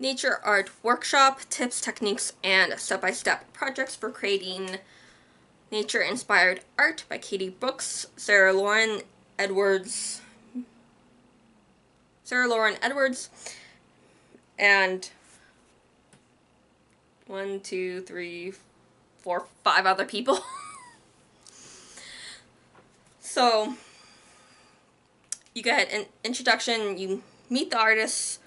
nature art workshop, tips, techniques, and step-by-step projects for creating nature-inspired art by Katie Brooks, Sarah Lauren Edwards, and 5 other people. So you get an introduction, you meet the artists.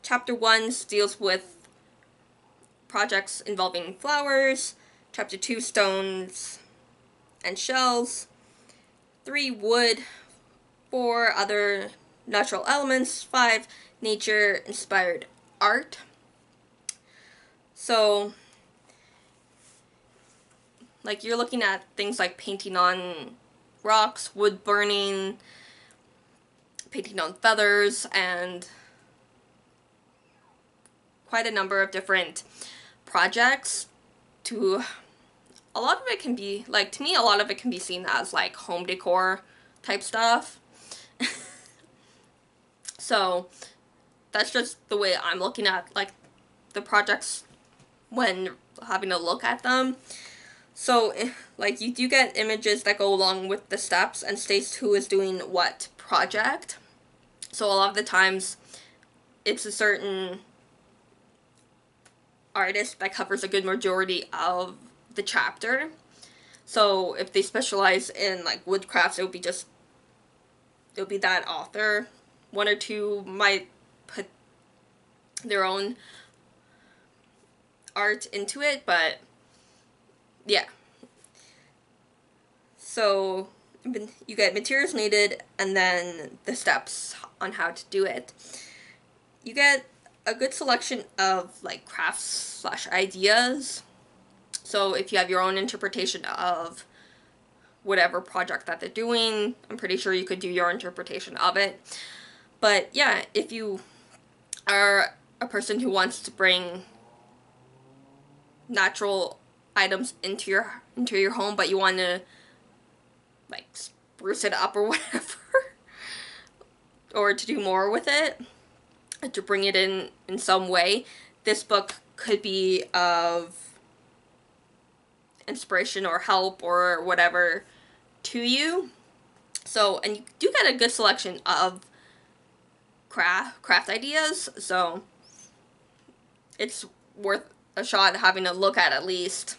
Chapter 1 deals with projects involving flowers, Chapter 2 stones and shells, 3 wood, 4 other natural elements, 5 nature inspired art. So like you're looking at things like painting on rocks, wood burning, painting on feathers, and quite a number of different projects. To me, a lot of it can be seen as like home decor type stuff. So that's just the way I'm looking at like the projects when having a look at them. So like you do get images that go along with the steps and states who is doing what project. So a lot of the times it's a certain artist that covers a good majority of the chapter. So if they specialize in like woodcrafts, it'll be that author. 1 or 2 might put their own art into it, but yeah. So you get materials needed and then the steps on how to do it. You get a good selection of like crafts / ideas. So if you have your own interpretation of whatever project that they're doing, I'm pretty sure you could do your interpretation of it. But yeah, if you are a person who wants to bring natural items into your home, but you want to like spruce it up or whatever, or to do more with it, to bring it in some way, this book could be of inspiration or help or whatever to you. So, and you do get a good selection of craft ideas, so it's worth a shot having a look at least.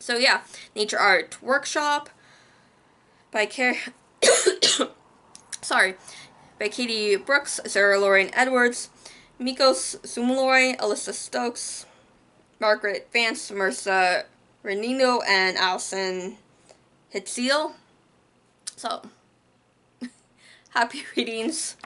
So yeah, nature art workshop by Katie Brooks, Sarah Lauren Edwards, Mikos Sumaloy, Alyssa Stokes, Margaret Vance, Marissa Renino, and Allison Hitziel. So, happy readings.